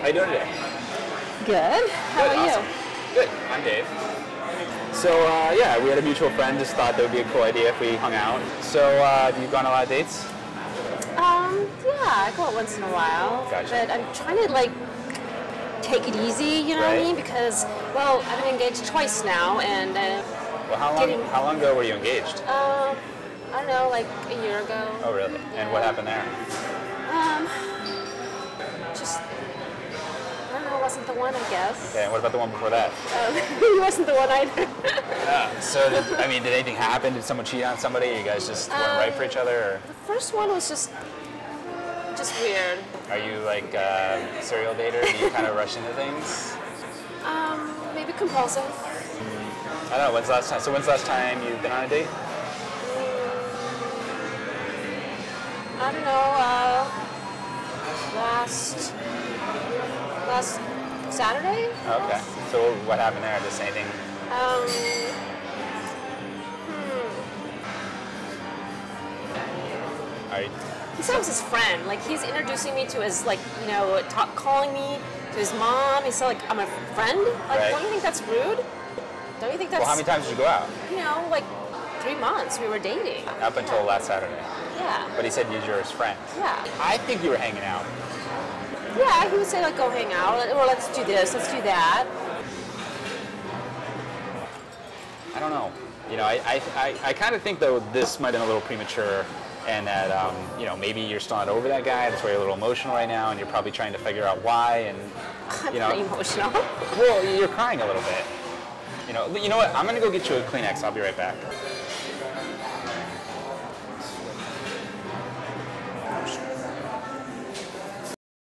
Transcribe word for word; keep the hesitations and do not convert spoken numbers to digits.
How you doing today? Good. How Good, are awesome. you? Good. I'm Dave. So uh, yeah, we had a mutual friend, just thought that would be a cool idea if we hung out. So uh, have you gone on a lot of dates? Um, yeah, I go out once in a while. Gotcha. But I'm trying to like take it easy, you know right. what I mean? Because, well, I've been engaged twice now, and uh, well, how long? Getting, how long ago were you engaged? Um, uh, I don't know, like a year ago. Oh, really? Yeah. And what happened there? Um, just. Wasn't the one, I guess. Okay, and what about the one before that? He um, wasn't the one either. Yeah. So, did, I mean, did anything happen? Did someone cheat on somebody? You guys just weren't um, right for each other? Or? The first one was just, just weird. Are you like a serial dater? Do you kind of rush into things? Um, maybe compulsive. I don't know. When's the last time? So, when's the last time you've been on a date? Um, I don't know. Uh, last, last. Saturday. Okay. So what happened there? Just anything? Um. Hmm. All right. He said I was his friend. Like he's introducing me to his, like you know, talk, calling me to his mom. He said like I'm a friend. Like right. don't you think that's rude? Don't you think that's? Well, how many times did you go out? You know, like three months we were dating. Up yeah. until last Saturday. Yeah. But he said you were his friend. Yeah. I think you were hanging out. Yeah, he would say, like, go hang out, or let's do this, let's do that. I don't know. You know, I, I, I, I kind of think, though, this might have been a little premature, and that, um, you know, maybe you're still not over that guy, that's why you're a little emotional right now, and you're probably trying to figure out why, and, you know. I'm pretty emotional. Well, you're crying a little bit. You know, you know what, I'm going to go get you a Kleenex, I'll be right back.